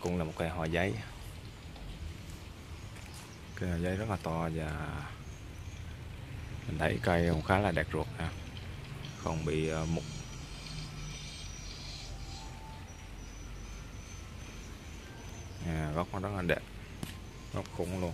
Cũng là một cây họ giấy. Cây họ giấy rất là to và mình thấy cây cũng khá là đẹp ruột ha, không bị mục. Gốc nó rất là đẹp, gốc khủng luôn.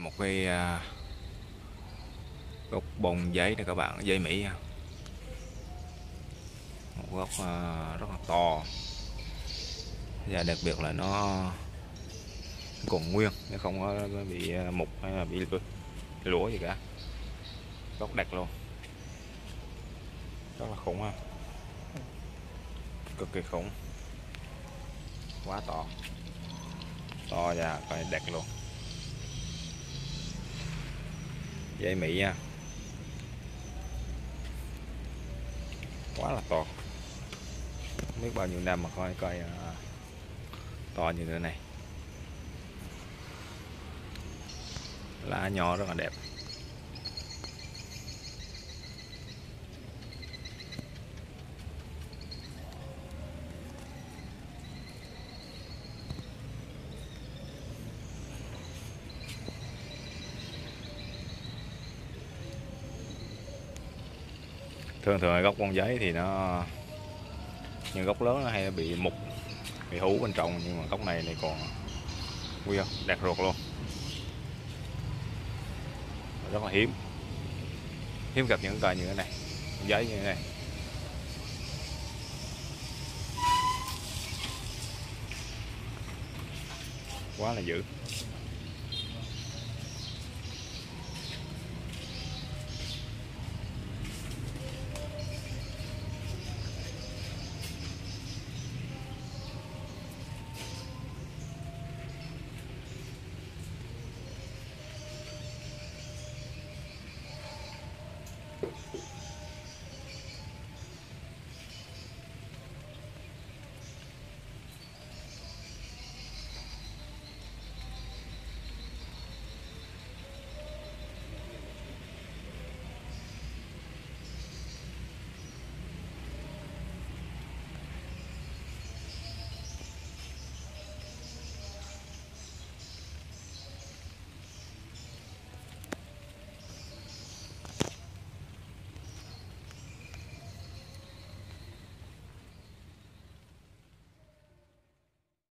Một cây gốc bông giấy nè các bạn, giấy Mỹ, một gốc rất là to và đặc biệt là nó còn nguyên, nó không có bị mục hay là bị lũa gì cả, gốc đẹp luôn, rất là khủng ha, cực kỳ khủng, quá to, to và đẹp luôn. dây mị nha, quá là to, không biết bao nhiêu năm mà coi coi to như thế này. Lá nhỏ rất là đẹp. Thường thường gốc con giấy thì nó, những gốc lớn nó hay bị mục, bị hú bên trong, nhưng mà gốc này này còn nguyên đạt ruột luôn, rất là hiếm gặp những cây như thế này, giấy như thế này. Quá là dữ.